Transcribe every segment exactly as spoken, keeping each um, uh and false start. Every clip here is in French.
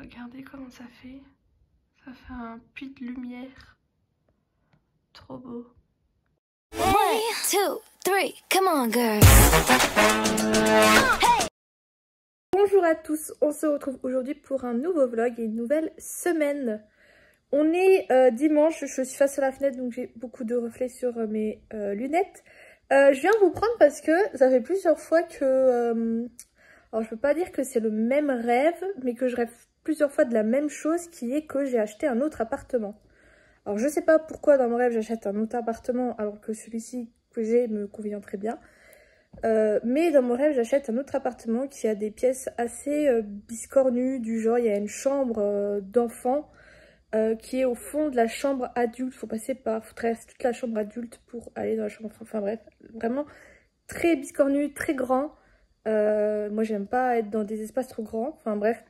Regardez comment ça fait. Ça fait un puits de lumière. Trop beau. one, two, three, come on girls. Hey. Bonjour à tous, on se retrouve aujourd'hui pour un nouveau vlog et une nouvelle semaine. On est euh, dimanche, je suis face à la fenêtre donc j'ai beaucoup de reflets sur euh, mes euh, lunettes. Euh, je viens vous prendre parce que ça fait plusieurs fois que... Euh, alors je peux pas dire que c'est le même rêve, mais que je rêve plusieurs fois de la même chose qui est que j'ai acheté un autre appartement. Alors je sais pas pourquoi dans mon rêve j'achète un autre appartement alors que celui-ci que j'ai me convient très bien. Euh, mais dans mon rêve j'achète un autre appartement qui a des pièces assez euh, biscornues, du genre il y a une chambre euh, d'enfant euh, qui est au fond de la chambre adulte. Faut passer par, faut traverser toute la chambre adulte pour aller dans la chambre enfant. Enfin bref, vraiment très biscornu, très grand. Euh, moi j'aime pas être dans des espaces trop grands. Enfin bref,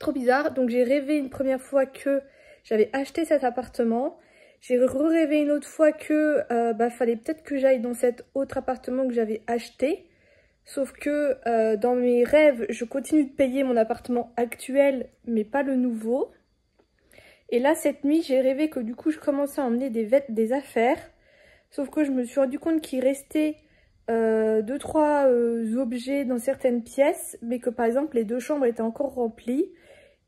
trop bizarre. Donc j'ai rêvé une première fois que j'avais acheté cet appartement, j'ai re-rêvé une autre fois que euh, bah, fallait peut-être que j'aille dans cet autre appartement que j'avais acheté. Sauf que euh, dans mes rêves, je continue de payer mon appartement actuel, mais pas le nouveau. Et là, cette nuit, j'ai rêvé que du coup, je commençais à emmener des, des affaires. Sauf que je me suis rendu compte qu'il restait euh, deux, trois euh, objets dans certaines pièces, mais que par exemple, les deux chambres étaient encore remplies.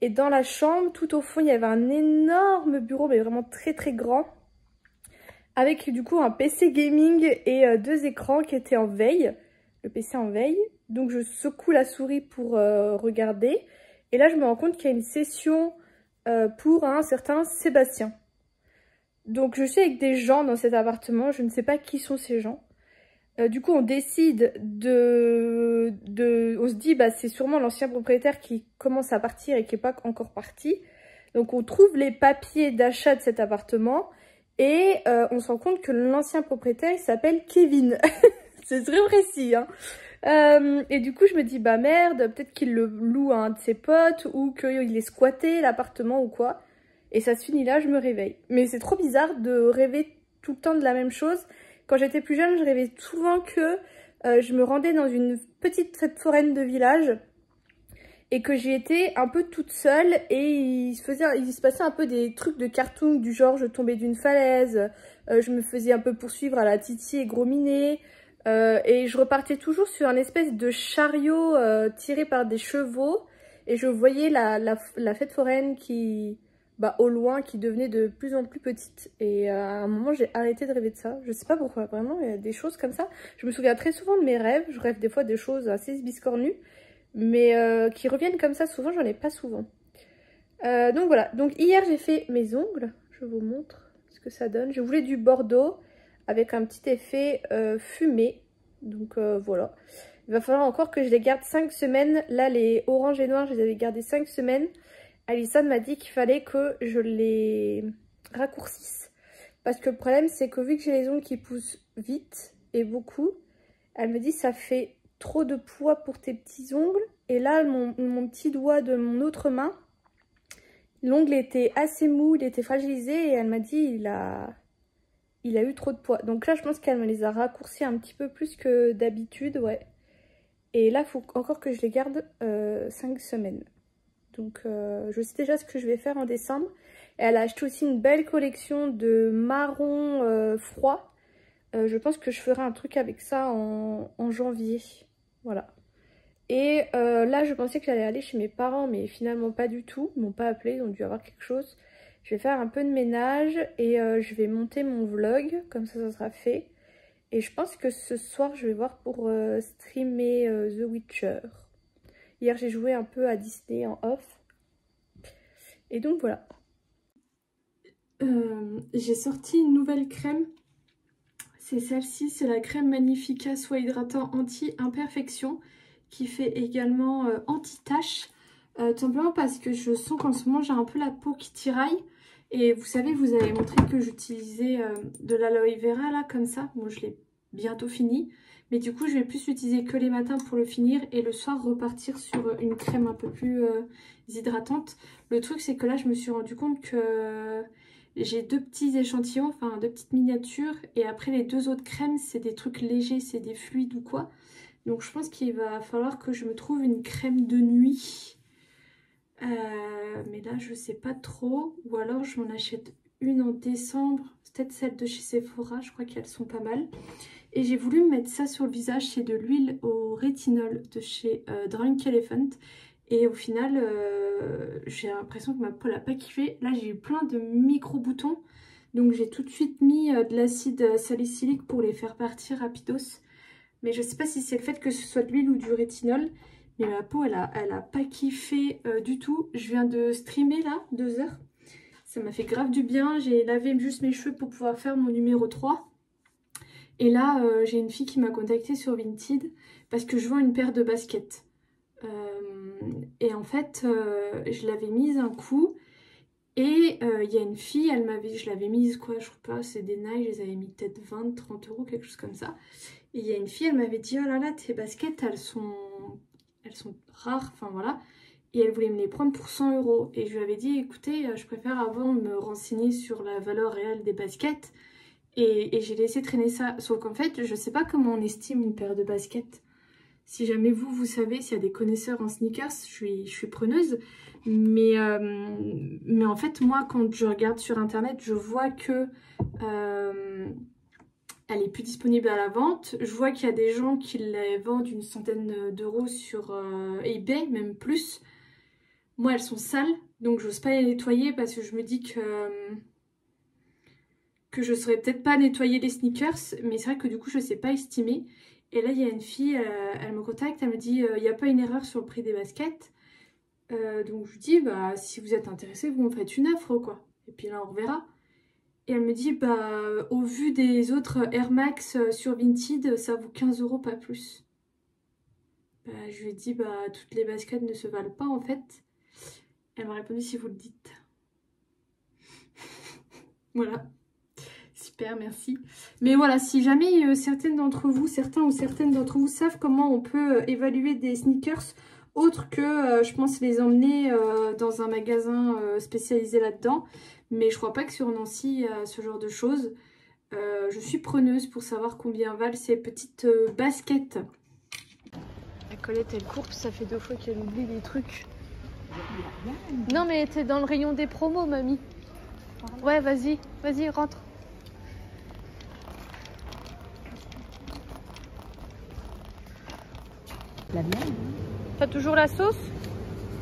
Et dans la chambre, tout au fond, il y avait un énorme bureau, mais vraiment très très grand, avec du coup un P C gaming et euh, deux écrans qui étaient en veille, le P C en veille. Donc je secoue la souris pour euh, regarder, et là je me rends compte qu'il y a une session euh, pour un certain Sébastien. Donc je suis avec des gens dans cet appartement, je ne sais pas qui sont ces gens. Euh, du coup, on décide de, de on se dit, bah, c'est sûrement l'ancien propriétaire qui commence à partir et qui n'est pas encore parti. Donc, on trouve les papiers d'achat de cet appartement et euh, on se rend compte que l'ancien propriétaire, il s'appelle Kevin. C'est très précis, hein. Euh, et du coup, je me dis, bah merde, peut-être qu'il le loue à un de ses potes ou qu'il est squatté, l'appartement ou quoi. Et ça se finit là, je me réveille. Mais c'est trop bizarre de rêver tout le temps de la même chose. Quand j'étais plus jeune, je rêvais souvent que euh, je me rendais dans une petite fête foraine de village et que j'y étais un peu toute seule et il se, faisait, il se passait un peu des trucs de cartoon du genre je tombais d'une falaise, euh, je me faisais un peu poursuivre à la Titi et Gros Minet euh, et je repartais toujours sur un espèce de chariot euh, tiré par des chevaux et je voyais la, la, la fête foraine qui... Bah, au loin, qui devenait de plus en plus petite. Et euh, à un moment, j'ai arrêté de rêver de ça. Je sais pas pourquoi, vraiment, il y a des choses comme ça. Je me souviens très souvent de mes rêves. Je rêve des fois des choses assez biscornues, mais euh, qui reviennent comme ça souvent, j'en ai pas souvent. Euh, donc voilà, donc hier, j'ai fait mes ongles. Je vous montre ce que ça donne. Je voulais du bordeaux avec un petit effet euh, fumé. Donc euh, voilà. Il va falloir encore que je les garde cinq semaines. Là, les oranges et noirs, je les avais gardés cinq semaines. Alison m'a dit qu'il fallait que je les raccourcisse. Parce que le problème, c'est que vu que j'ai les ongles qui poussent vite et beaucoup, elle me dit ça fait trop de poids pour tes petits ongles. Et là, mon, mon petit doigt de mon autre main, l'ongle était assez mou, il était fragilisé. Et elle m'a dit il a, il a eu trop de poids. Donc là, je pense qu'elle me les a raccourcis un petit peu plus que d'habitude. Ouais. Et là, il faut encore que je les garde euh, cinq semaines. Donc euh, je sais déjà ce que je vais faire en décembre. Et elle a acheté aussi une belle collection de marron euh, froid. Euh, je pense que je ferai un truc avec ça en, en janvier. Voilà. Et euh, là je pensais que j'allais aller chez mes parents mais finalement pas du tout. Ils m'ont pas appelé, ils ont dû avoir quelque chose. Je vais faire un peu de ménage et euh, je vais monter mon vlog. Comme ça, ça sera fait. Et je pense que ce soir je vais voir pour euh, streamer euh, The Witcher. Hier, j'ai joué un peu à Disney en off. Et donc, voilà. Euh, j'ai sorti une nouvelle crème. C'est celle-ci. C'est la crème Magnifica Soin Hydratant Anti-Imperfection qui fait également euh, anti-tache. Euh, tout simplement parce que je sens qu'en ce moment, j'ai un peu la peau qui tiraille. Et vous savez, vous avez montré que j'utilisais euh, de l'aloe vera, là, comme ça. Bon, je l'ai bientôt fini. Mais du coup, je vais plus l'utiliser que les matins pour le finir et le soir repartir sur une crème un peu plus euh, hydratante. Le truc, c'est que là, je me suis rendu compte que j'ai deux petits échantillons, enfin deux petites miniatures. Et après, les deux autres crèmes, c'est des trucs légers, c'est des fluides ou quoi. Donc, je pense qu'il va falloir que je me trouve une crème de nuit. Euh, mais là je sais pas trop, ou alors je m'en achète une en décembre, peut-être celle de chez Sephora, je crois qu'elles sont pas mal. Et j'ai voulu me mettre ça sur le visage, c'est de l'huile au rétinol de chez euh, Drunk Elephant. Et au final, euh, j'ai l'impression que ma peau l'a pas kiffé. Là, j'ai eu plein de micro-boutons. Donc, j'ai tout de suite mis euh, de l'acide salicylique pour les faire partir rapidos. Mais je sais pas si c'est le fait que ce soit de l'huile ou du rétinol. Mais ma peau, elle a, elle a pas kiffé euh, du tout. Je viens de streamer là, deux heures. Ça m'a fait grave du bien. J'ai lavé juste mes cheveux pour pouvoir faire mon numéro trois. Et là, euh, j'ai une fille qui m'a contactée sur Vinted parce que je vends une paire de baskets. Euh, et en fait, euh, je l'avais mise un coup et il euh, y a une fille, elle m'avait, je l'avais mise quoi, je crois pas, c'est des Nike, je les avais mis peut-être vingt, trente euros, quelque chose comme ça. Et il y a une fille, elle m'avait dit, oh là là, tes baskets, elles sont, elles sont rares, enfin voilà. Et elle voulait me les prendre pour cent euros. Et je lui avais dit, écoutez, je préfère avant me renseigner sur la valeur réelle des baskets. Et, et j'ai laissé traîner ça, sauf qu'en fait, je sais pas comment on estime une paire de baskets. Si jamais vous, vous savez, s'il y a des connaisseurs en sneakers, je suis, je suis preneuse. Mais, euh, mais en fait, moi, quand je regarde sur Internet, je vois que euh, elle est plus disponible à la vente. Je vois qu'il y a des gens qui la vendent une centaine d'euros sur euh, eBay, même plus. Moi, elles sont sales, donc j'ose pas les nettoyer parce que je me dis que... Euh, que je saurais peut-être pas nettoyer les sneakers, mais c'est vrai que du coup je sais pas estimer. Et là il y a une fille, euh, elle me contacte, elle me dit il n'y a pas une erreur sur le prix des baskets. Euh, donc je lui dis bah si vous êtes intéressé vous me faites une offre quoi. Et puis là on reverra. Et elle me dit bah au vu des autres Air Max sur Vinted ça vaut quinze euros pas plus. Bah, je lui ai dit bah toutes les baskets ne se valent pas en fait. Elle m'a répondu si vous le dites. Voilà. Super, merci. Mais voilà, si jamais euh, certaines d'entre vous, certains ou certaines d'entre vous savent comment on peut euh, évaluer des sneakers autres que, euh, je pense, les emmener euh, dans un magasin euh, spécialisé là-dedans. Mais je crois pas que sur Nancy, il y a ce genre de choses. Euh, je suis preneuse pour savoir combien valent ces petites euh, baskets. La Colette, elle court, ça fait deux fois qu'elle oublie des trucs. Non, mais t'es dans le rayon des promos, mamie. Ouais, vas-y, vas-y, rentre. La mienne. T'as toujours la sauce?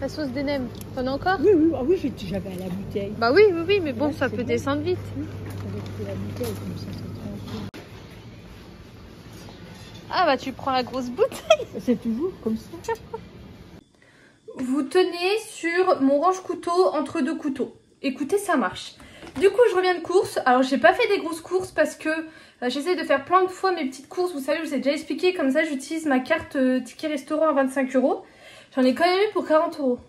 La sauce d'Enem? T'en as encore? Oui, oui, ah oui j'avais la bouteille. Bah oui, oui, oui mais bon, là, ça peut bien descendre vite. Oui. La bouteille, comme ça, ça ah bah tu prends la grosse bouteille. C'est toujours comme ça. Vous tenez sur mon range-couteau entre deux couteaux. Écoutez, ça marche. Du coup, je reviens de course. Alors, j'ai pas fait des grosses courses parce que euh, j'essaie de faire plein de fois mes petites courses. Vous savez, je vous ai déjà expliqué. Comme ça, j'utilise ma carte euh, ticket restaurant à vingt-cinq euros. J'en ai quand même eu pour quarante euros.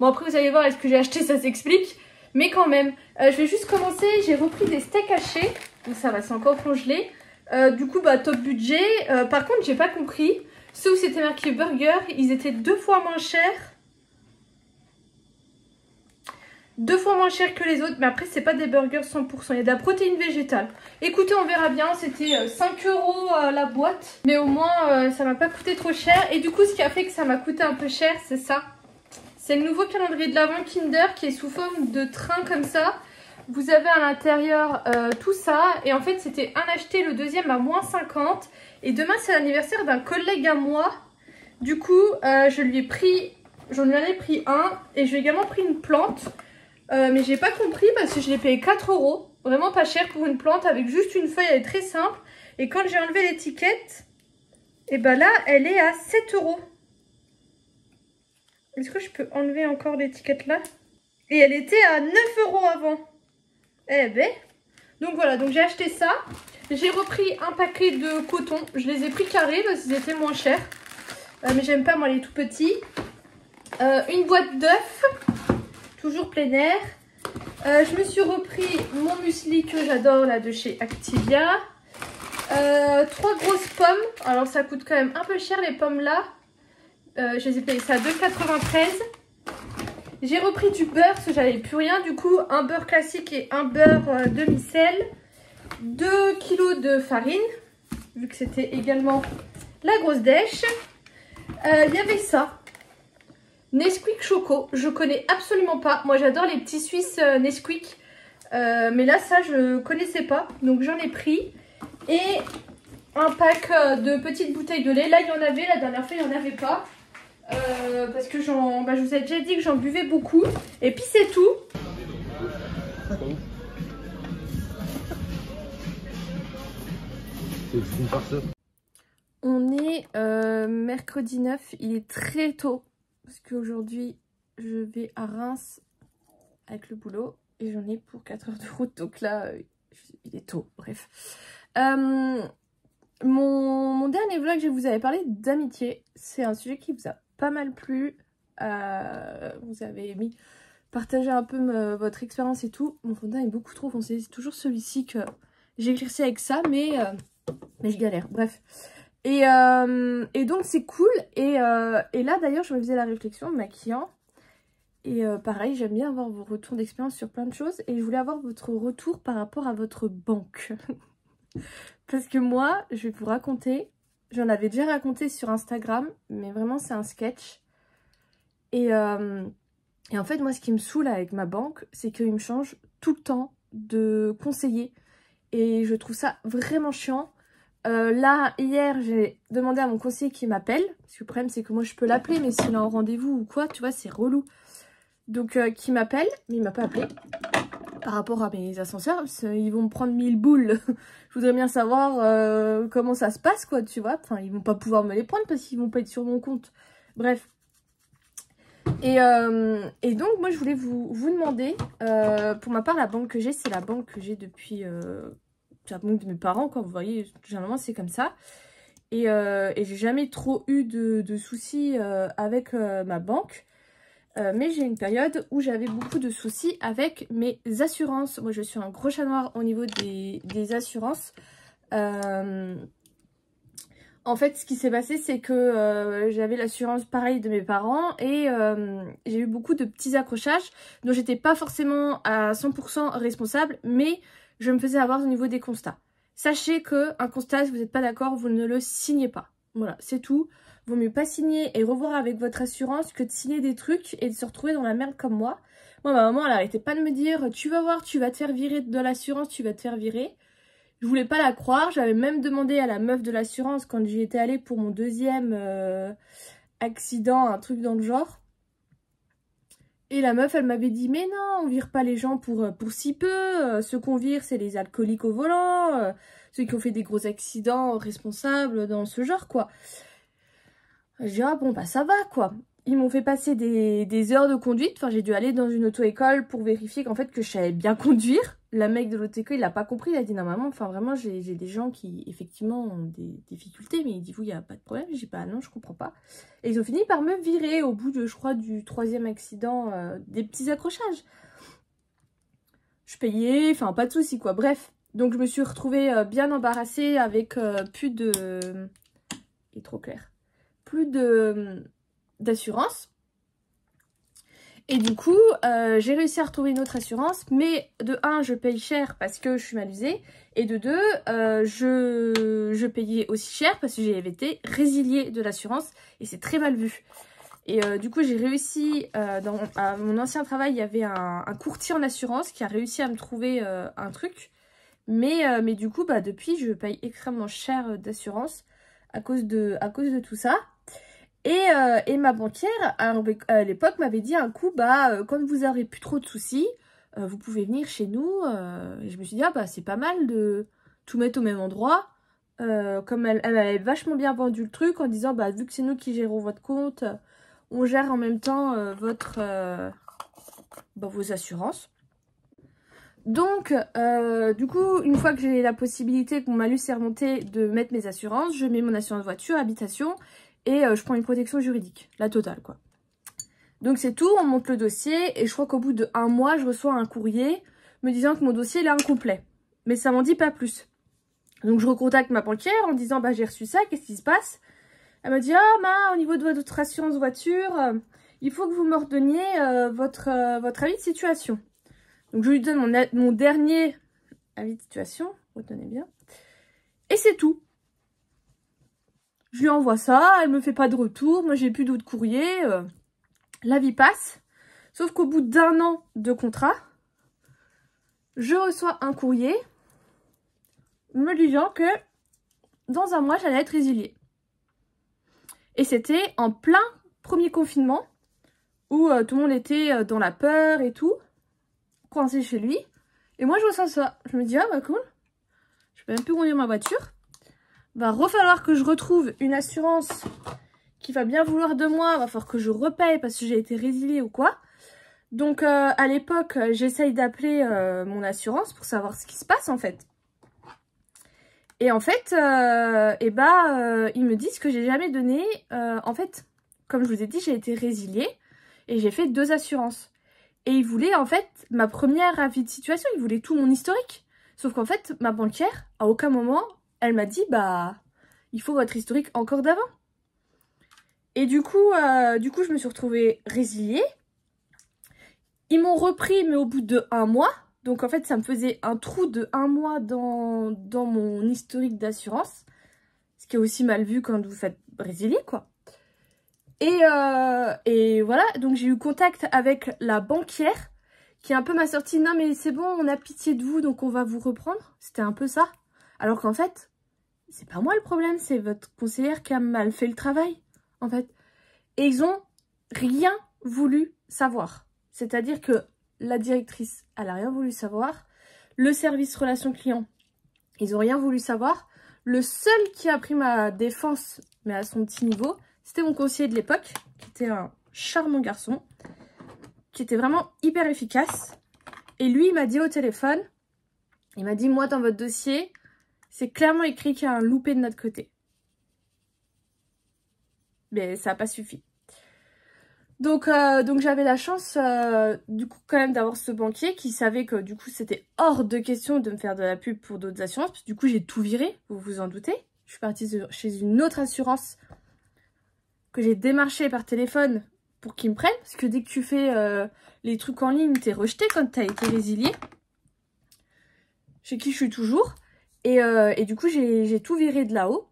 Bon, après, vous allez voir, est-ce que j'ai acheté, ça s'explique. Mais quand même, euh, je vais juste commencer. J'ai repris des steaks hachés. Donc, ça va, c'est encore congelé. Euh, du coup, bah, top budget. Euh, par contre, j'ai pas compris. Ceux où c'était marqué burger, ils étaient deux fois moins chers. Deux fois moins cher que les autres, mais après c'est pas des burgers cent pour cent, il y a de la protéine végétale. Écoutez, on verra bien, c'était cinq euros la boîte, mais au moins ça m'a pas coûté trop cher. Et du coup ce qui a fait que ça m'a coûté un peu cher, c'est ça. C'est le nouveau calendrier de l'Avent Kinder qui est sous forme de train comme ça. Vous avez à l'intérieur euh, tout ça, et en fait c'était un acheté, le deuxième à moins cinquante. Et demain c'est l'anniversaire d'un collègue à moi, du coup euh, je lui ai pris, j'en lui en ai pris un, et j'ai également pris une plante. Euh, mais j'ai pas compris parce que je l'ai payé quatre euros, vraiment pas cher pour une plante avec juste une feuille, elle est très simple. Et quand j'ai enlevé l'étiquette, et ben là elle est à sept euros. Est-ce que je peux enlever encore l'étiquette là? Et elle était à neuf euros avant. Eh ben, donc voilà, donc j'ai acheté ça. J'ai repris un paquet de coton, je les ai pris carrés parce qu'ils étaient moins chers. Euh, mais j'aime pas moi les tout petits. Euh, une boîte d'œufs. Toujours plein air. Euh, je me suis repris mon muesli que j'adore là de chez Activia. Euh, trois grosses pommes. Alors ça coûte quand même un peu cher les pommes là. Euh, je les ai payées ça à deux quatre-vingt-treize. J'ai repris du beurre parce que j'avais plus rien. Du coup un beurre classique et un beurre euh, demi-sel. deux kilos de farine. Vu que c'était également la grosse dèche. Il euh, y avait ça. Nesquik Choco, je connais absolument pas. Moi j'adore les petits Suisses Nesquik. Euh, mais là ça je connaissais pas. Donc j'en ai pris. Et un pack de petites bouteilles de lait. Là il y en avait, la dernière fois il n'y en avait pas. Euh, parce que j'en, bah, je vous ai déjà dit que j'en buvais beaucoup. Et puis c'est tout. On est euh, mercredi neuf, il est très tôt parce qu'aujourd'hui je vais à Reims avec le boulot et j'en ai pour quatre heures de route, donc là euh, il est tôt, bref. Euh, mon, mon dernier vlog, je vous avais parlé d'amitié, c'est un sujet qui vous a pas mal plu, euh, vous avez aimé partager un peu me, votre expérience et tout. Mon fond de teint est beaucoup trop foncé, c'est toujours celui-ci que j'éclaircis avec ça, mais... Euh, Mais je galère, bref. Et, euh, et donc c'est cool. Et, euh, et là d'ailleurs je me faisais la réflexion en me maquillant. Et euh, pareil, j'aime bien avoir vos retours d'expérience sur plein de choses. Et je voulais avoir votre retour par rapport à votre banque. Parce que moi, je vais vous raconter. J'en avais déjà raconté sur Instagram. Mais vraiment c'est un sketch. Et, euh, et en fait moi ce qui me saoule avec ma banque, c'est qu'ils me changent tout le temps de conseiller. Et je trouve ça vraiment chiant. Euh, là, hier, j'ai demandé à mon conseiller qu'il m'appelle. Parce que le problème, c'est que moi, je peux l'appeler. Mais s'il est en rendez-vous ou quoi, tu vois, c'est relou. Donc, euh, qu'il m'appelle. Mais il m'a pas appelé. Par rapport à mes ascenseurs, ils vont me prendre mille boules. Je voudrais bien savoir euh, comment ça se passe, quoi, tu vois. Enfin, ils vont pas pouvoir me les prendre parce qu'ils vont pas être sur mon compte. Bref. Et, euh, et donc, moi, je voulais vous, vous demander... Euh, pour ma part, la banque que j'ai, c'est la banque que j'ai depuis... Euh, la banque de mes parents, quand vous voyez, généralement c'est comme ça. Et, euh, et j'ai jamais trop eu de, de soucis euh, avec euh, ma banque. Euh, mais j'ai une période où j'avais beaucoup de soucis avec mes assurances. Moi, je suis un gros chat noir au niveau des, des assurances. Euh, en fait, ce qui s'est passé, c'est que euh, j'avais l'assurance pareille de mes parents. Et euh, j'ai eu beaucoup de petits accrochages dont j'étais pas forcément à cent pour cent responsable. Mais... je me faisais avoir au niveau des constats. Sachez qu'un constat, si vous n'êtes pas d'accord, vous ne le signez pas. Voilà, c'est tout. Vaut mieux pas signer et revoir avec votre assurance que de signer des trucs et de se retrouver dans la merde comme moi. Moi, ma maman, elle arrêtait pas de me dire « Tu vas voir, tu vas te faire virer de l'assurance, tu vas te faire virer. » Je voulais pas la croire. J'avais même demandé à la meuf de l'assurance quand j'y étais allée pour mon deuxième euh, accident, un truc dans le genre. Et la meuf, elle m'avait dit, mais non, on vire pas les gens pour, pour si peu. Ceux qu'on vire, c'est les alcooliques au volant. Ceux qui ont fait des gros accidents responsables dans ce genre, quoi. Je dis, ah bon, bah ça va, quoi. Ils m'ont fait passer des, des heures de conduite. Enfin, j'ai dû aller dans une auto-école pour vérifier qu'en fait, que je savais bien conduire. La mec de l'auto-école, il l'a pas compris. Il a dit, non, maman, enfin, vraiment, j'ai des gens qui, effectivement, ont des difficultés. Mais il dit, vous, il n'y a pas de problème. J'ai pas, ah, non, je comprends pas. Et ils ont fini par me virer au bout, de, je crois, du troisième accident, euh, des petits accrochages. Je payais, enfin, pas de soucis, quoi. Bref, donc je me suis retrouvée euh, bien embarrassée avec euh, plus de... Il est trop clair. Plus de... d'assurance. Et du coup, euh, j'ai réussi à retrouver une autre assurance, mais de un, je paye cher parce que je suis mal usée, et de deux, euh, je, je payais aussi cher parce que j'avais été résiliée de l'assurance, et c'est très mal vu. Et euh, du coup, j'ai réussi, euh, dans à mon ancien travail, il y avait un, un courtier en assurance qui a réussi à me trouver euh, un truc, mais, euh, mais du coup, bah, depuis, je paye extrêmement cher d'assurance à cause de, à cause de tout ça. Et, euh, et ma banquière, à l'époque, m'avait dit un coup, bah, euh, quand vous n'aurez plus trop de soucis, euh, vous pouvez venir chez nous. Euh, et je me suis dit, ah bah, c'est pas mal de tout mettre au même endroit. Euh, comme elle, elle avait vachement bien vendu le truc en disant, bah, vu que c'est nous qui gérons votre compte, on gère en même temps euh, votre, euh, bah, vos assurances. Donc, euh, du coup, une fois que j'ai la possibilité, que mon malus est remonté, de mettre mes assurances, je mets mon assurance voiture, habitation. Et euh, je prends une protection juridique, la totale, quoi. Donc c'est tout, on monte le dossier. Et je crois qu'au bout de un mois, je reçois un courrier me disant que mon dossier il est incomplet. Mais ça m'en dit pas plus. Donc je recontacte ma banquière en disant, bah j'ai reçu ça, qu'est-ce qui se passe? Elle m'a dit, ah bah au niveau de votre assurance voiture, euh, il faut que vous m'ordonniez euh, votre, euh, votre avis de situation. Donc je lui donne mon, mon dernier avis de situation, retenez bien. Et c'est tout. Je lui envoie ça, elle me fait pas de retour, moi j'ai plus d'autres courriers, euh, la vie passe, sauf qu'au bout d'un an de contrat, je reçois un courrier me disant que dans un mois, j'allais être résiliée. Et c'était en plein premier confinement, où euh, tout le monde était euh, dans la peur et tout, coincé chez lui. Et moi, je ressens ça. Je me dis, ah bah cool, je peux même plus conduire ma voiture. Va refalloir que je retrouve une assurance qui va bien vouloir de moi. Va falloir que je repaye parce que j'ai été résiliée ou quoi. Donc, euh, à l'époque, j'essaye d'appeler euh, mon assurance pour savoir ce qui se passe, en fait. Et en fait, euh, et bah, euh, ils me disent que j'ai jamais donné... Euh, en fait, comme je vous ai dit, j'ai été résiliée et j'ai fait deux assurances. Et ils voulaient, en fait, ma première avis de situation. Ils voulaient tout mon historique. Sauf qu'en fait, ma banquière, à aucun moment... Elle m'a dit, bah, il faut votre historique encore d'avant. Et du coup, euh, du coup, je me suis retrouvée résiliée. Ils m'ont repris, mais au bout de un mois. Donc, en fait, ça me faisait un trou de un mois dans, dans mon historique d'assurance. Ce qui est aussi mal vu quand vous faites résilier, quoi. Et, euh, et voilà, donc j'ai eu contact avec la banquière qui un peu m'a sorti, non, mais c'est bon, on a pitié de vous, donc on va vous reprendre. C'était un peu ça. Alors qu'en fait... C'est pas moi le problème, c'est votre conseillère qui a mal fait le travail, en fait. Et ils ont rien voulu savoir. C'est-à-dire que la directrice, elle a rien voulu savoir. Le service relation client, ils ont rien voulu savoir. Le seul qui a pris ma défense, mais à son petit niveau, c'était mon conseiller de l'époque, qui était un charmant garçon, qui était vraiment hyper efficace. Et lui, il m'a dit au téléphone, il m'a dit, moi, dans votre dossier... C'est clairement écrit qu'il y a un loupé de notre côté. Mais ça n'a pas suffi. Donc, euh, donc j'avais la chance, euh, du coup, quand même d'avoir ce banquier qui savait que, du coup, c'était hors de question de me faire de la pub pour d'autres assurances. Parce que, du coup, j'ai tout viré, vous vous en doutez. Je suis partie sur, chez une autre assurance que j'ai démarchée par téléphone pour qu'ils me prennent. Parce que dès que tu fais euh, les trucs en ligne, t'es rejeté quand t'as été résilié. Chez qui je suis toujours. Et, euh, et du coup, j'ai tout viré de là-haut.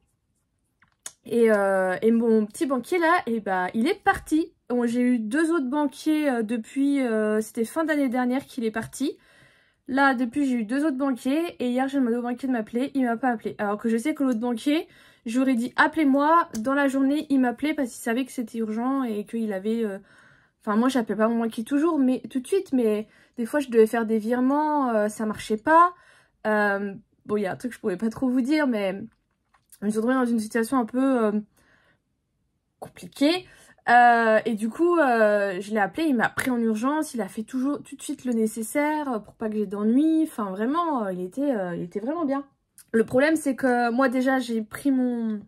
Et, euh, et mon petit banquier, là, et bah, il est parti. Bon, j'ai eu deux autres banquiers euh, depuis... Euh, C'était fin d'année dernière qu'il est parti. Là, depuis, j'ai eu deux autres banquiers. Et hier, j'ai demandé au banquier de m'appeler. Il m'a pas appelé. Alors que je sais que l'autre banquier, j'aurais dit « Appelez-moi ». Dans la journée, il m'appelait parce qu'il savait que c'était urgent et qu'il avait... Euh... Enfin, moi, j'appelle pas mon banquier toujours, mais tout de suite. Mais des fois, je devais faire des virements. Euh, ça marchait pas. Euh... Bon, il y a un truc que je pouvais pas trop vous dire, mais je me suis retrouvée dans une situation un peu euh, compliquée. Euh, et du coup, euh, je l'ai appelé, il m'a pris en urgence, il a fait toujours tout de suite le nécessaire pour pas que j'ai d'ennui. Enfin, vraiment, il était, euh, il était vraiment bien. Le problème, c'est que moi, déjà, j'ai pris mon,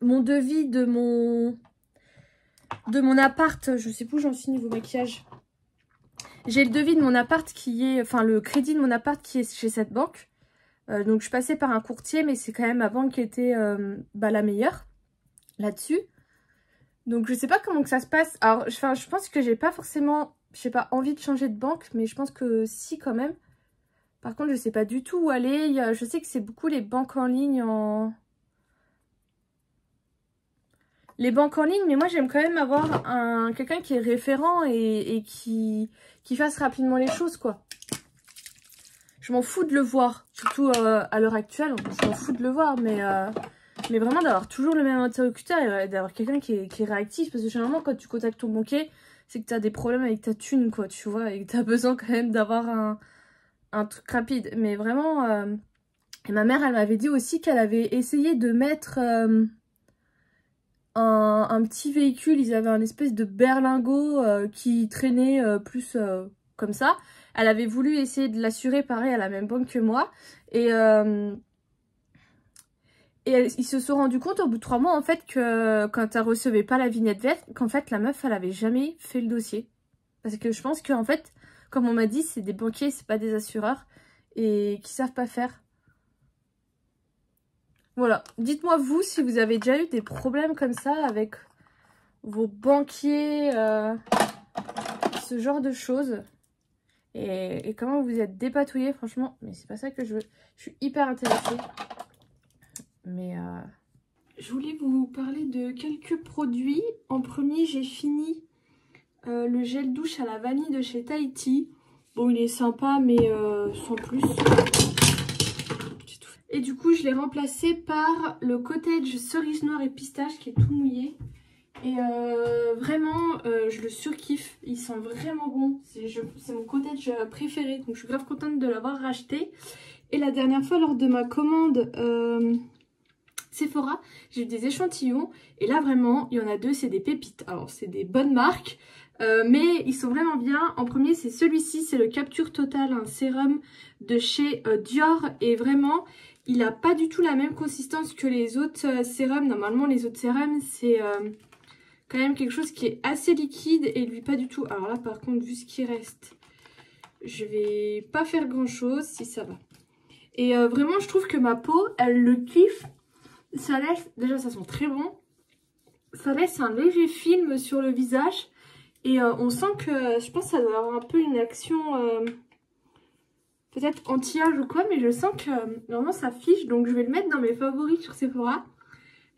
mon devis de mon, de mon appart. Je sais plus où j'en suis niveau maquillage. J'ai le devis de mon appart qui est... Enfin, le crédit de mon appart qui est chez cette banque. Donc, je passais par un courtier, mais c'est quand même ma banque qui était euh, bah, la meilleure là-dessus. Donc, je sais pas comment que ça se passe. Alors, je, je pense que j'ai pas forcément, je sais pas, envie de changer de banque, mais je pense que si, quand même. Par contre, je sais pas du tout où aller. Je sais que c'est beaucoup les banques en ligne en... Les banques en ligne, mais moi, j'aime quand même avoir un quelqu'un qui est référent et, et qui, qui fasse rapidement les choses, quoi. Je m'en fous de le voir, surtout euh, à l'heure actuelle, je m'en fous de le voir, mais, euh, mais vraiment d'avoir toujours le même interlocuteur et d'avoir quelqu'un qui est, qui est réactif, parce que généralement quand tu contactes ton banquier, c'est que tu as des problèmes avec ta thune, quoi, tu vois, et que tu as besoin quand même d'avoir un, un truc rapide. Mais vraiment, euh, et ma mère, elle m'avait dit aussi qu'elle avait essayé de mettre euh, un, un petit véhicule, ils avaient un espèce de berlingot euh, qui traînait euh, plus euh, comme ça. Elle avait voulu essayer de l'assurer, pareil, à la même banque que moi. Et, euh, et elle, ils se sont rendus compte au bout de trois mois, en fait, que quand elle recevait pas la vignette verte, qu'en fait, la meuf, elle avait jamais fait le dossier. Parce que je pense qu'en fait, comme on m'a dit, c'est des banquiers, c'est pas des assureurs. Et qui savent pas faire. Voilà. Dites-moi, vous, si vous avez déjà eu des problèmes comme ça avec vos banquiers, euh, ce genre de choses. Et, et comment vous êtes dépatouillés, franchement. Mais c'est pas ça que je veux. Je suis hyper intéressée. Mais euh... je voulais vous parler de quelques produits. En premier, j'ai fini euh, le gel douche à la vanille de chez Tahiti. Bon, il est sympa, mais euh, sans plus. Et du coup, je l'ai remplacé par le Cottage cerise noire et pistache qui est tout mouillé. Et euh, vraiment, euh, je le surkiffe. Il sent vraiment bon. C'est mon Cottage préféré. Donc, je suis grave contente de l'avoir racheté. Et la dernière fois, lors de ma commande euh, Sephora, j'ai eu des échantillons. Et là, vraiment, il y en a deux. C'est des pépites. Alors, c'est des bonnes marques. Euh, mais ils sont vraiment bien. En premier, c'est celui-ci. C'est le Capture Total, un sérum de chez euh, Dior. Et vraiment... il n'a pas du tout la même consistance que les autres euh, sérums. Normalement, les autres sérums, c'est euh, quand même quelque chose qui est assez liquide. Et lui, pas du tout. Alors là, par contre, vu ce qui reste, je vais pas faire grand-chose, si ça va. Et euh, vraiment, je trouve que ma peau, elle le kiffe. Ça laisse... déjà, ça sent très bon. Ça laisse un léger film sur le visage. Et euh, on sent que... je pense que ça doit avoir un peu une action... Euh... peut-être anti-âge ou quoi, mais je sens que euh, vraiment ça fiche, donc je vais le mettre dans mes favoris sur Sephora.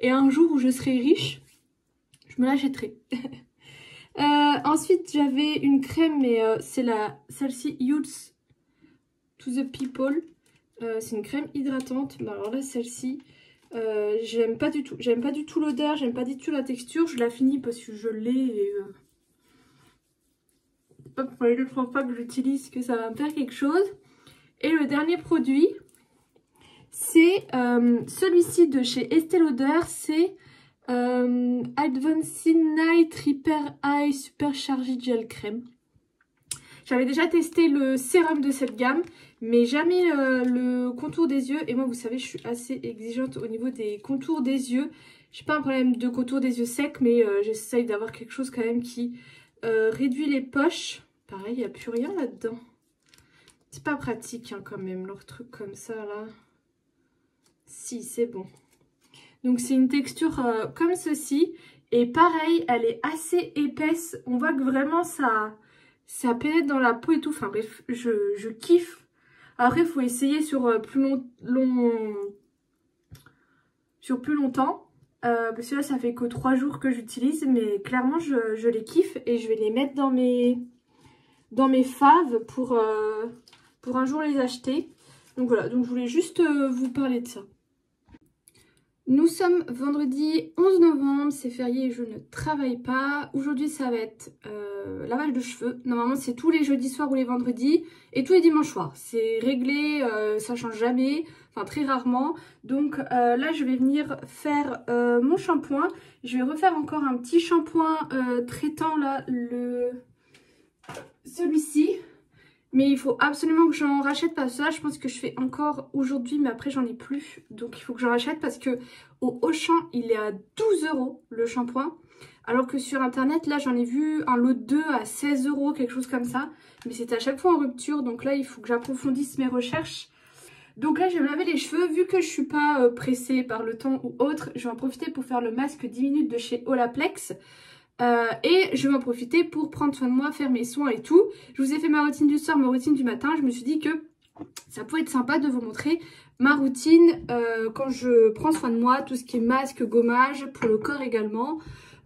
Et un jour où je serai riche, je me l'achèterai. euh, ensuite, j'avais une crème, mais euh, c'est la celle-ci, Youth to the People. Euh, c'est une crème hydratante. Bah, alors là, celle-ci, euh, j'aime pas du tout. J'aime pas du tout l'odeur, j'aime pas du tout la texture. Je la finis parce que je l'ai et... Euh... c'est pas pour les deux trois fois que j'utilise que ça va me faire quelque chose. Et le dernier produit, c'est euh, celui-ci de chez Estée Lauder. C'est euh, Advanced Night Repair Eye Superchargé Gel Crème. J'avais déjà testé le sérum de cette gamme, mais jamais euh, le contour des yeux. Et moi, vous savez, je suis assez exigeante au niveau des contours des yeux. J'ai pas un problème de contour des yeux secs, mais euh, j'essaye d'avoir quelque chose quand même qui euh, réduit les poches. Pareil, il n'y a plus rien là-dedans. C'est pas pratique hein, quand même, leur truc comme ça là. Si, c'est bon. Donc c'est une texture euh, comme ceci. Et pareil, elle est assez épaisse. On voit que vraiment ça, ça pénètre dans la peau et tout. Enfin bref, je, je kiffe. Après, il faut essayer sur euh, plus long, long... sur plus longtemps. Euh, parce que là, ça fait que trois jours que j'utilise. Mais clairement, je, je les kiffe. Et je vais les mettre dans mes, dans mes faves pour... Euh... pour un jour les acheter. Donc voilà, donc je voulais juste euh, vous parler de ça. Nous sommes vendredi onze novembre, c'est férié et je ne travaille pas. Aujourd'hui ça va être euh, lavage de cheveux. Normalement c'est tous les jeudis soirs ou les vendredis et tous les dimanches soirs. C'est réglé, euh, ça change jamais, enfin très rarement. Donc euh, là je vais venir faire euh, mon shampoing. Je vais refaire encore un petit shampoing euh, traitant là, le... celui-ci. Mais il faut absolument que j'en rachète parce que là, je pense que je fais encore aujourd'hui, mais après, j'en ai plus. Donc, il faut que j'en rachète parce que au Auchan, il est à douze euros le shampoing. Alors que sur Internet, là, j'en ai vu un lot de deux à seize euros, quelque chose comme ça. Mais c'est à chaque fois en rupture. Donc là, il faut que j'approfondisse mes recherches. Donc là, je vais me laver les cheveux. Vu que je suis pas pressée par le temps ou autre, je vais en profiter pour faire le masque dix minutes de chez Olaplex. Euh, et je vais en profiter pour prendre soin de moi, faire mes soins et tout. Je vous ai fait ma routine du soir, ma routine du matin. Je me suis dit que ça pouvait être sympa de vous montrer ma routine euh, quand je prends soin de moi. Tout ce qui est masque, gommage, pour le corps également.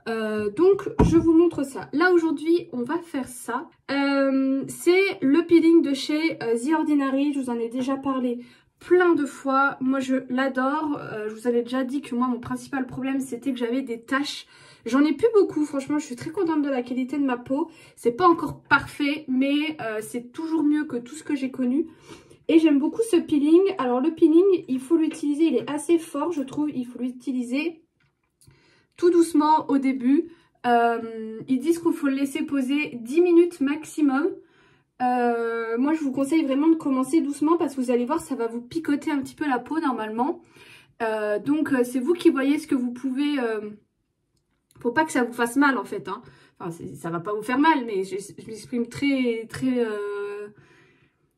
Euh, donc je vous montre ça. Là aujourd'hui on va faire ça. Euh, c'est le peeling de chez euh, The Ordinary. Je vous en ai déjà parlé plein de fois. Moi je l'adore. Euh, je vous avais déjà dit que moi mon principal problème c'était que j'avais des taches. J'en ai plus beaucoup, franchement, je suis très contente de la qualité de ma peau. C'est pas encore parfait, mais euh, c'est toujours mieux que tout ce que j'ai connu. Et j'aime beaucoup ce peeling. Alors le peeling, il faut l'utiliser, il est assez fort, je trouve. Il faut l'utiliser tout doucement au début. Euh, ils disent qu'il faut le laisser poser dix minutes maximum. Euh, moi, je vous conseille vraiment de commencer doucement parce que vous allez voir, ça va vous picoter un petit peu la peau normalement. Euh, donc, c'est vous qui voyez ce que vous pouvez... Euh, faut pas que ça vous fasse mal en fait, hein. Enfin, ça va pas vous faire mal, mais je, je m'exprime très, très... Euh...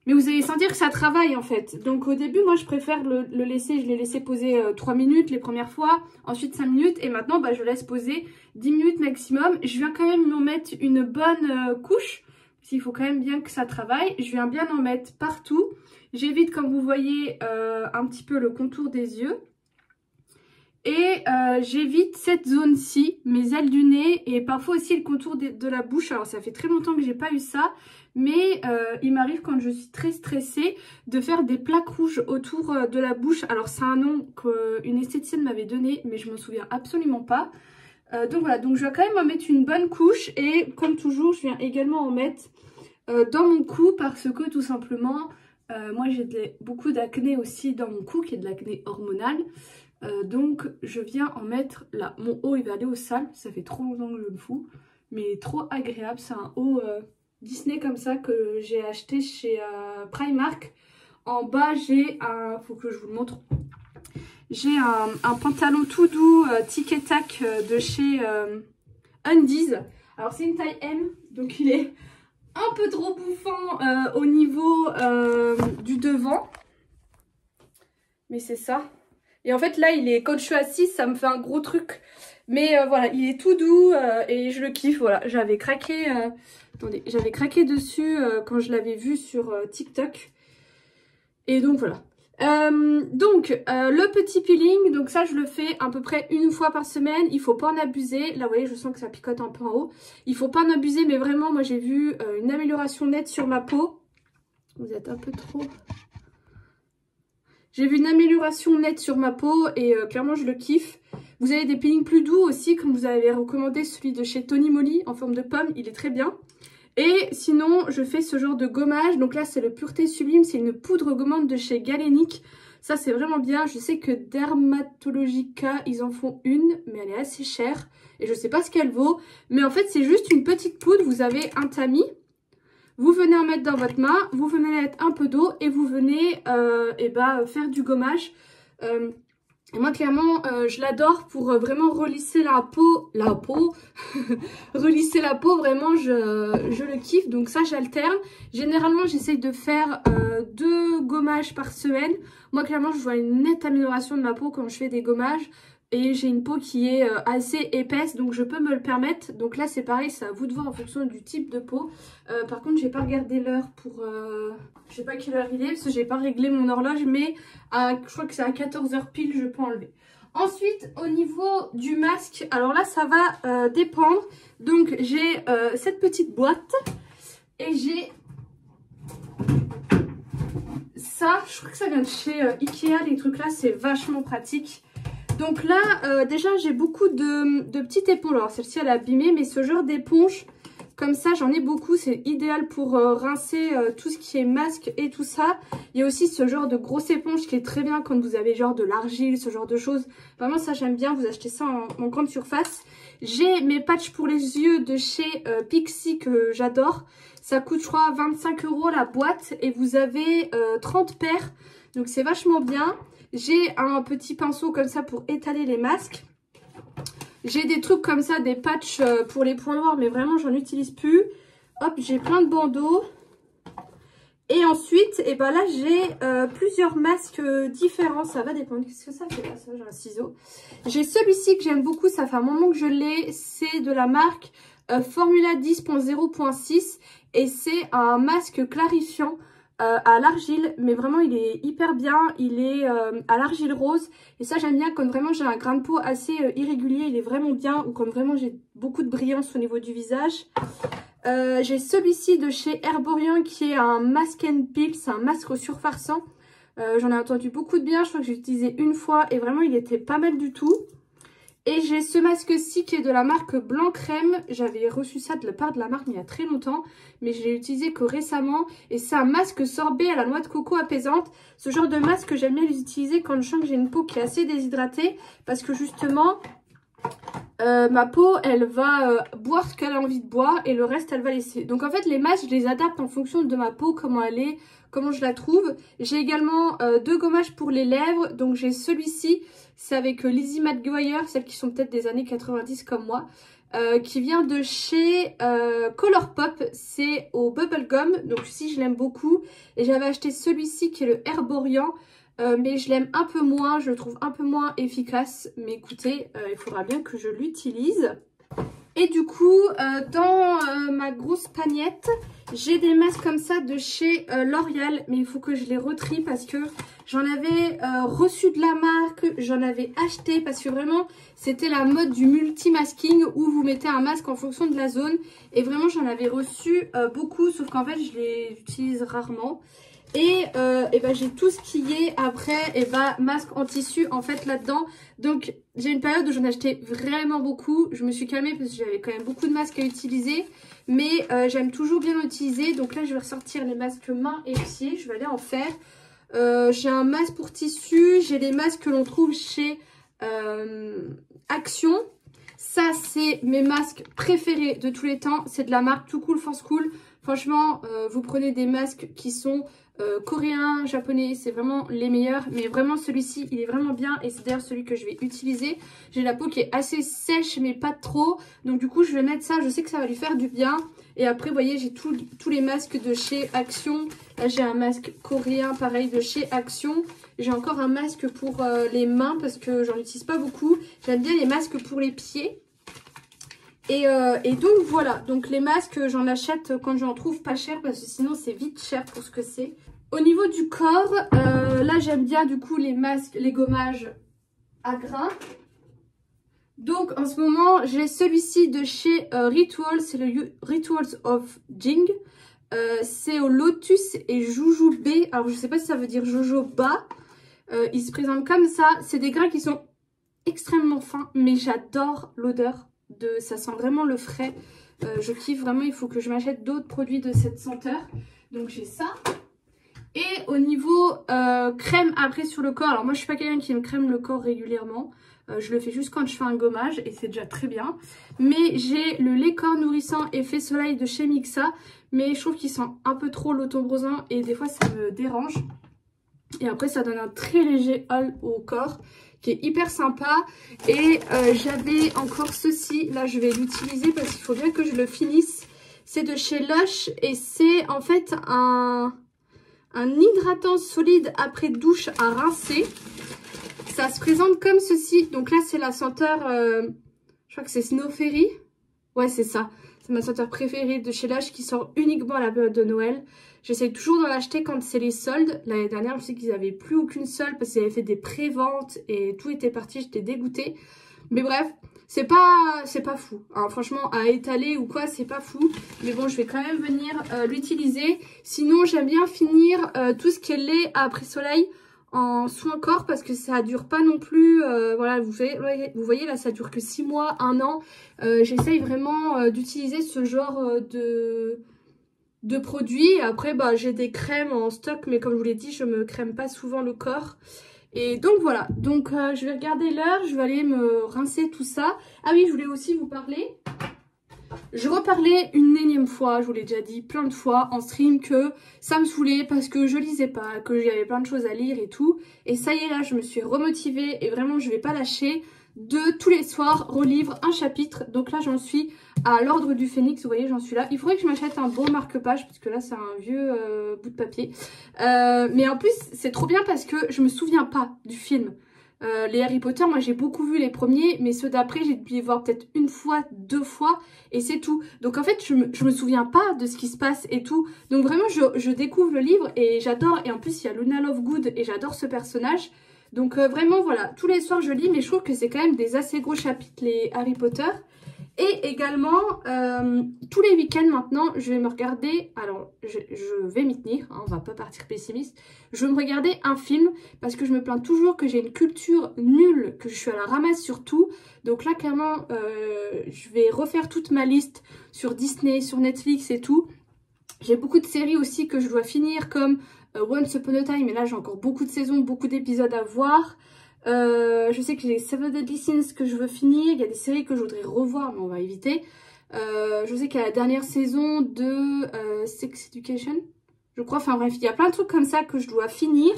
mais vous allez sentir que ça travaille en fait. Donc au début, moi je préfère le, le laisser, je l'ai laissé poser euh, trois minutes les premières fois, ensuite cinq minutes, et maintenant bah, je laisse poser dix minutes maximum. Je viens quand même m'en mettre une bonne euh, couche, parce qu'il faut quand même bien que ça travaille. Je viens bien en mettre partout. J'évite, comme vous voyez, euh, un petit peu le contour des yeux. Et euh, j'évite cette zone-ci, mes ailes du nez et parfois aussi le contour de, de la bouche. Alors ça fait très longtemps que j'ai pas eu ça, mais euh, il m'arrive quand je suis très stressée de faire des plaques rouges autour de la bouche. Alors c'est un nom qu'une esthéticienne m'avait donné, mais je m'en souviens absolument pas. Euh, donc voilà, donc je vais quand même en mettre une bonne couche et comme toujours je viens également en mettre euh, dans mon cou parce que tout simplement euh, moi j'ai beaucoup d'acné aussi dans mon cou qui est de l'acné hormonale. Euh, donc je viens en mettre là, mon haut il va aller au sale, ça fait trop longtemps que je le fous, mais trop agréable, c'est un haut euh, Disney comme ça que j'ai acheté chez euh, Primark. En bas j'ai un, faut que je vous le montre, j'ai un, un pantalon tout doux euh, tic et tac euh, de chez euh, Undies. Alors c'est une taille M, donc il est un peu trop bouffant euh, au niveau euh, du devant, mais c'est ça. Et en fait là il est, quand je suis assise ça me fait un gros truc. Mais euh, voilà, il est tout doux euh, et je le kiffe. Voilà, j'avais craqué, euh, attendez, j'avais craqué dessus euh, quand je l'avais vu sur euh, TikTok. Et donc voilà. Euh, donc euh, le petit peeling, donc ça je le fais à peu près une fois par semaine, il faut pas en abuser. Là vous voyez je sens que ça picote un peu en haut. Il faut pas en abuser, mais vraiment moi j'ai vu euh, une amélioration nette sur ma peau. Vous êtes un peu trop... J'ai vu une amélioration nette sur ma peau et euh, clairement je le kiffe. Vous avez des peelings plus doux aussi, comme vous avez recommandé celui de chez Tony Moly en forme de pomme, il est très bien. Et sinon je fais ce genre de gommage, donc là c'est le Pureté Sublime, c'est une poudre gommante de chez Galénic. Ça c'est vraiment bien, je sais que Dermatologica ils en font une, mais elle est assez chère et je sais pas ce qu'elle vaut. Mais en fait c'est juste une petite poudre, vous avez un tamis. Vous venez en mettre dans votre main, vous venez mettre un peu d'eau et vous venez euh, et bah, faire du gommage. Euh, et moi clairement euh, je l'adore pour vraiment relisser la peau, la peau, relisser la peau, vraiment je, je le kiffe. Donc ça j'alterne. Généralement j'essaye de faire euh, deux gommages par semaine. Moi clairement je vois une nette amélioration de ma peau quand je fais des gommages. Et j'ai une peau qui est assez épaisse, donc je peux me le permettre. Donc là, c'est pareil, c'est à vous de voir en fonction du type de peau. Euh, par contre, j'ai pas regardé l'heure pour... Euh... Je sais pas quelle heure il est, parce que j'ai pas réglé mon horloge, mais à... je crois que c'est à quatorze heures pile, je peux enlever. Ensuite, au niveau du masque, alors là, ça va euh, dépendre. Donc, j'ai euh, cette petite boîte et j'ai... Ça, je crois que ça vient de chez euh, Ikea, les trucs là, c'est vachement pratique. Donc là, euh, déjà, j'ai beaucoup de, de petites éponges. Alors, celle-ci, elle est abîmée, mais ce genre d'éponge, comme ça, j'en ai beaucoup. C'est idéal pour euh, rincer euh, tout ce qui est masque et tout ça. Il y a aussi ce genre de grosse éponge qui est très bien quand vous avez genre de l'argile, ce genre de choses. Vraiment, ça, j'aime bien. Vous achetez ça en, en grande surface. J'ai mes patchs pour les yeux de chez euh, Pixie que j'adore. Ça coûte, je crois, vingt-cinq euros la boîte et vous avez euh, trente paires. Donc, c'est vachement bien. J'ai un petit pinceau comme ça pour étaler les masques. J'ai des trucs comme ça, des patchs pour les points noirs, mais vraiment, j'en utilise plus. Hop, j'ai plein de bandeaux. Et ensuite, et ben là, j'ai euh, plusieurs masques différents. Ça va dépendre. Qu'est-ce que ça fait là? Ça, j'ai un ciseau. J'ai celui-ci que j'aime beaucoup. Ça fait un moment que je l'ai. C'est de la marque euh, Formula dix point zéro point six. Et c'est un masque clarifiant. Euh, à l'argile, mais vraiment il est hyper bien, il est euh, à l'argile rose et ça j'aime bien quand vraiment j'ai un grain de peau assez euh, irrégulier, il est vraiment bien, ou quand vraiment j'ai beaucoup de brillance au niveau du visage. Euh, j'ai celui-ci de chez Herborian qui est un masque and peel, c'est un masque surfarçant, euh, j'en ai entendu beaucoup de bien, je crois que j'ai utilisé une fois et vraiment il était pas mal du tout. Et j'ai ce masque-ci qui est de la marque Blanc Crème. J'avais reçu ça de la part de la marque il y a très longtemps, mais je l'ai utilisé que récemment. Et c'est un masque sorbet à la noix de coco apaisante. Ce genre de masque, j'aime bien les utiliser quand je sens que j'ai une peau qui est assez déshydratée. Parce que justement, euh, ma peau, elle va euh, boire ce qu'elle a envie de boire et le reste, elle va laisser. Donc en fait, les masques, je les adapte en fonction de ma peau, comment elle est, comment je la trouve. J'ai également euh, deux gommages pour les lèvres. Donc j'ai celui-ci. C'est avec Lizzie McGuire, celles qui sont peut-être des années quatre-vingt-dix comme moi, euh, qui vient de chez euh, Colourpop. C'est au bubblegum, donc celui-ci je l'aime beaucoup. Et j'avais acheté celui-ci qui est le Herborian, euh, mais je l'aime un peu moins, je le trouve un peu moins efficace. Mais écoutez, euh, il faudra bien que je l'utilise. Et du coup, euh, dans euh, ma grosse pagnette, j'ai des masques comme ça de chez euh, L'Oréal. Mais il faut que je les retrie parce que j'en avais euh, reçu de la marque, j'en avais acheté. Parce que vraiment, c'était la mode du multi-masking où vous mettez un masque en fonction de la zone. Et vraiment, j'en avais reçu euh, beaucoup, sauf qu'en fait, je les utilise rarement. Et, euh, et ben j'ai tout ce qui est après et ben masque en tissu en fait là-dedans. Donc j'ai une période où j'en achetais vraiment beaucoup. Je me suis calmée parce que j'avais quand même beaucoup de masques à utiliser. Mais euh, j'aime toujours bien utiliser. Donc là je vais ressortir les masques mains et pieds. Je vais aller en faire. Euh, j'ai un masque pour tissu. J'ai les masques que l'on trouve chez euh, Action. Ça c'est mes masques préférés de tous les temps. C'est de la marque Too Cool for School. Franchement, euh, vous prenez des masques qui sont euh, coréens, japonais, c'est vraiment les meilleurs. Mais vraiment celui-ci, il est vraiment bien et c'est d'ailleurs celui que je vais utiliser. J'ai la peau qui est assez sèche mais pas trop. Donc du coup, je vais mettre ça, je sais que ça va lui faire du bien. Et après, vous voyez, j'ai tous les masques de chez Action. Là, j'ai un masque coréen, pareil, de chez Action. J'ai encore un masque pour euh, les mains parce que j'en utilise pas beaucoup. J'aime bien les masques pour les pieds. Et, euh, et donc voilà, donc les masques j'en achète quand j'en trouve pas cher parce que sinon c'est vite cher pour ce que c'est. Au niveau du corps, euh, là j'aime bien du coup les masques, les gommages à grains. Donc en ce moment j'ai celui-ci de chez euh, Rituals, c'est le Rituals of Jing. Euh, c'est au Lotus et Jujube, alors je sais pas si ça veut dire Jojoba. Euh, il se présente comme ça, c'est des grains qui sont extrêmement fins mais j'adore l'odeur. De, ça sent vraiment le frais, euh, je kiffe vraiment, il faut que je m'achète d'autres produits de cette senteur, donc j'ai ça. Et au niveau euh, crème après sur le corps, alors moi je suis pas quelqu'un qui me crème le corps régulièrement, euh, je le fais juste quand je fais un gommage et c'est déjà très bien. Mais j'ai le lait corps nourrissant effet soleil de chez Mixa, mais je trouve qu'il sent un peu trop l'auto-brosant et des fois ça me dérange. Et après ça donne un très léger haul au corps qui est hyper sympa. Et euh, j'avais encore ceci, là je vais l'utiliser parce qu'il faut bien que je le finisse. C'est de chez Lush et c'est en fait un, un hydratant solide après douche à rincer. Ça se présente comme ceci, donc là c'est la senteur, euh, je crois que c'est Snow Fairy. Ouais c'est ça, c'est ma senteur préférée de chez Lush qui sort uniquement à la période de Noël. J'essaie toujours d'en acheter quand c'est les soldes. L'année dernière, je sais qu'ils n'avaient plus aucune solde parce qu'ils avaient fait des préventes et tout était parti. J'étais dégoûtée. Mais bref, c'est pas, c'est pas fou. Hein. Franchement, à étaler ou quoi, c'est pas fou. Mais bon, je vais quand même venir euh, l'utiliser. Sinon, j'aime bien finir euh, tout ce qui est lait après soleil en soin corps parce que ça dure pas non plus. Euh, voilà, vous voyez, vous voyez là, ça dure que six mois, un an. Euh, J'essaye vraiment euh, d'utiliser ce genre euh, de... de produits. Et après bah j'ai des crèmes en stock mais comme je vous l'ai dit je me crème pas souvent le corps et donc voilà, donc euh, je vais regarder l'heure, je vais aller me rincer tout ça. Ah oui, je voulais aussi vous parler, je reparlais une énième fois, je vous l'ai déjà dit plein de fois en stream que ça me saoulait parce que je lisais pas, que j'avais plein de choses à lire et tout, et ça y est là je me suis remotivée et vraiment je vais pas lâcher de tous les soirs relivre un chapitre. Donc là j'en suis à l'ordre du phénix, vous voyez j'en suis là. Il faudrait que je m'achète un bon marque-page parce que là c'est un vieux euh, bout de papier. Euh, mais en plus c'est trop bien parce que je me souviens pas du film. Euh, les Harry Potter, moi j'ai beaucoup vu les premiers mais ceux d'après j'ai dû les voir peut-être une fois, deux fois et c'est tout. Donc en fait je me, je me souviens pas de ce qui se passe et tout. Donc vraiment je, je découvre le livre et j'adore, et en plus il y a Luna Lovegood et j'adore ce personnage. Donc euh, vraiment voilà, tous les soirs je lis, mais je trouve que c'est quand même des assez gros chapitres les Harry Potter. Et également euh, tous les week-ends maintenant je vais me regarder, alors je, je vais m'y tenir, hein, on va pas partir pessimiste. Je vais me regarder un film parce que je me plains toujours que j'ai une culture nulle, que je suis à la ramasse sur tout. Donc là clairement euh, je vais refaire toute ma liste sur Disney, sur Netflix et tout. J'ai beaucoup de séries aussi que je dois finir comme Once Upon a Time, mais là j'ai encore beaucoup de saisons, beaucoup d'épisodes à voir. Euh, je sais que j'ai Seven Deadly Sins que je veux finir, il y a des séries que je voudrais revoir mais on va éviter. Euh, je sais qu'il y a la dernière saison de euh, Sex Education, je crois, enfin bref, il y a plein de trucs comme ça que je dois finir.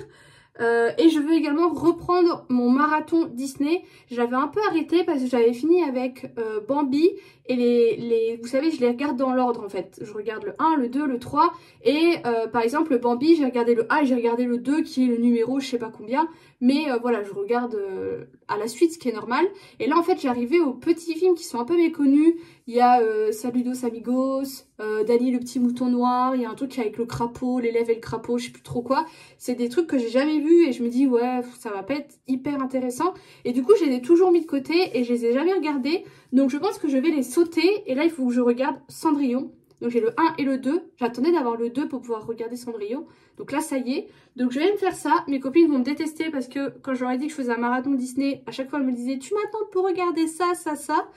Euh, et je veux également reprendre mon marathon Disney. J'avais un peu arrêté parce que j'avais fini avec euh, Bambi et les, les, vous savez, je les regarde dans l'ordre en fait. Je regarde le un, le deux, le trois et euh, par exemple le Bambi, j'ai regardé le un et j'ai regardé le deux qui est le numéro je sais pas combien. Mais euh, voilà, je regarde euh, à la suite, ce qui est normal. Et là en fait, j'arrivais aux petits films qui sont un peu méconnus. Il y a euh, Saludos Amigos, euh, Dali le petit mouton noir, il y a un truc avec le crapaud, l'élève et le crapaud, je sais plus trop quoi. C'est des trucs que j'ai jamais vus et je me dis ouais, ça va pas être hyper intéressant. Et du coup, je les ai toujours mis de côté et je les ai jamais regardés. Donc je pense que je vais les sauter et là, il faut que je regarde Cendrillon. Donc j'ai le un et le deux. J'attendais d'avoir le deux pour pouvoir regarder Cendrillon. Donc là, ça y est. Donc je vais me faire ça. Mes copines vont me détester parce que quand je leur ai dit que je faisais un marathon Disney, à chaque fois, elles me disaient tu m'attends pour regarder ça, ça, ça.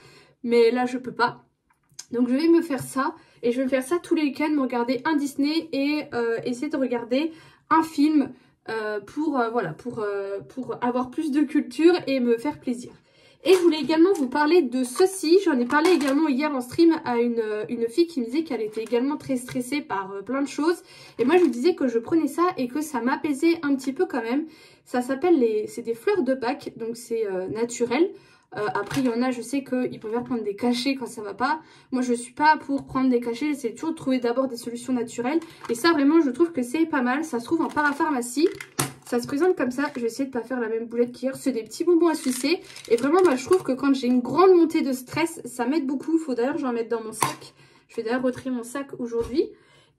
Mais là, je peux pas. Donc je vais me faire ça. Et je vais me faire ça tous les week-ends, me regarder un Disney et euh, essayer de regarder un film euh, pour, euh, voilà, pour, euh, pour avoir plus de culture et me faire plaisir. Et je voulais également vous parler de ceci. J'en ai parlé également hier en stream à une, une fille qui me disait qu'elle était également très stressée par euh, plein de choses. Et moi, je lui disais que je prenais ça et que ça m'apaisait un petit peu quand même. Ça s'appelle les... C'est des fleurs de Pâques, donc c'est euh, naturel. Euh, après, il y en a, je sais qu'ils préfèrent prendre des cachets quand ça va pas. Moi, je suis pas pour prendre des cachets. J'essaie toujours de trouver d'abord des solutions naturelles. Et ça, vraiment, je trouve que c'est pas mal. Ça se trouve en parapharmacie. Ça se présente comme ça, je vais essayer de ne pas faire la même boulette qu'hier. C'est des petits bonbons à sucer. Et vraiment, bah, je trouve que quand j'ai une grande montée de stress, ça m'aide beaucoup. Il faut d'ailleurs que j'en mette dans mon sac. Je vais d'ailleurs retirer mon sac aujourd'hui.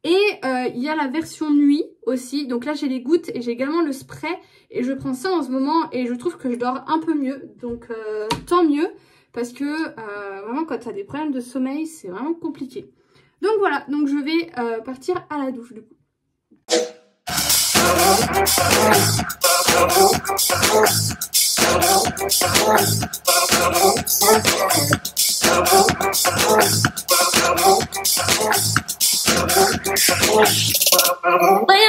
Et euh, il y a la version nuit aussi. Donc là, j'ai les gouttes et j'ai également le spray. Et je prends ça en ce moment et je trouve que je dors un peu mieux. Donc euh, tant mieux parce que euh, vraiment, quand tu as des problèmes de sommeil, c'est vraiment compliqué. Donc voilà, donc je vais euh, partir à la douche du coup. Wait.